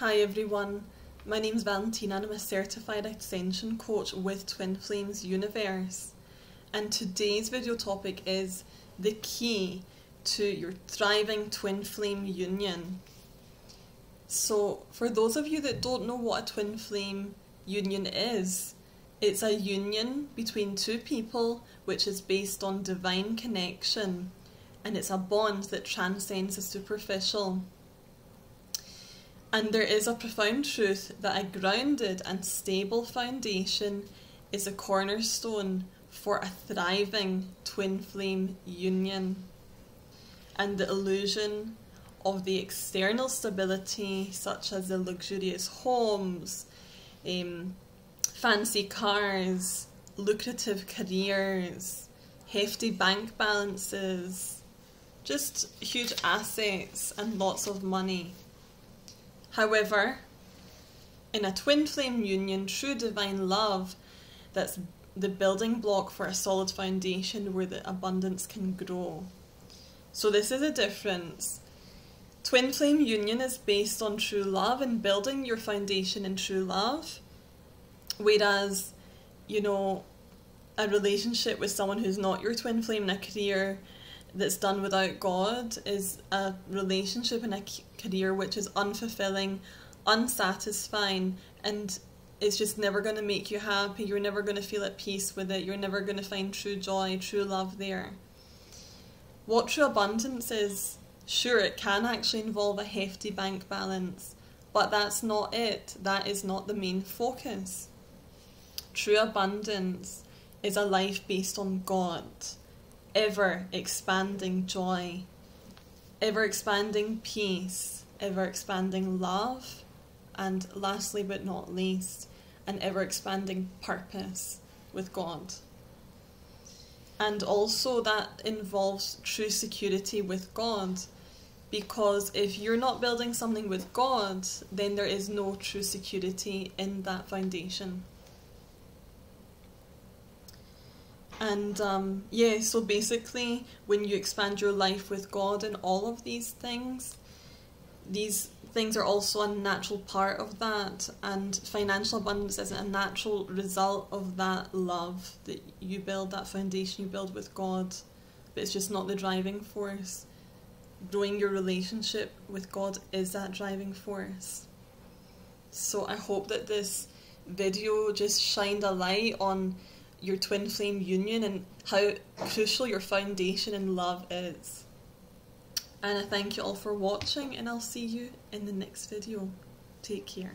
Hi everyone, my name's Valentina and I'm a Certified Ascension Coach with Twin Flames Universe. And today's video topic is the key to your thriving Twin Flame Union. So for those of you that don't know what a Twin Flame Union is, it's a union between two people which is based on divine connection, and it's a bond that transcends the superficial. And there is a profound truth that a grounded and stable foundation is a cornerstone for a thriving twin flame union. And the illusion of the external stability, such as the luxurious homes, fancy cars, lucrative careers, hefty bank balances, just huge assets and lots of money. However, in a twin flame union, true divine love, that's the building block for a solid foundation where the abundance can grow. So this is a difference. Twin flame union is based on true love and building your foundation in true love. Whereas, you know, a relationship with someone who's not your twin flame and a career that's done without God is a relationship and a career which is unfulfilling, unsatisfying, and it's just never going to make you happy. You're never going to feel at peace with it. You're never going to find true joy, true love there. What true abundance is, sure, it can actually involve a hefty bank balance, but that's not it. That is not the main focus. True abundance is a life based on God. Ever-expanding joy, ever-expanding peace, ever-expanding love, and lastly but not least, an ever-expanding purpose with God. And also that involves true security with God, because if you're not building something with God, then there is no true security in that foundation. And yeah, so basically when you expand your life with God and all of these things are also a natural part of that, and financial abundance is a natural result of that love that you build, that foundation you build with God, but it's just not the driving force. Growing your relationship with God is that driving force. So I hope that this video just shined a light on your twin flame union and how crucial your foundation in love is. And I thank you all for watching, and I'll see you in the next video. Take care.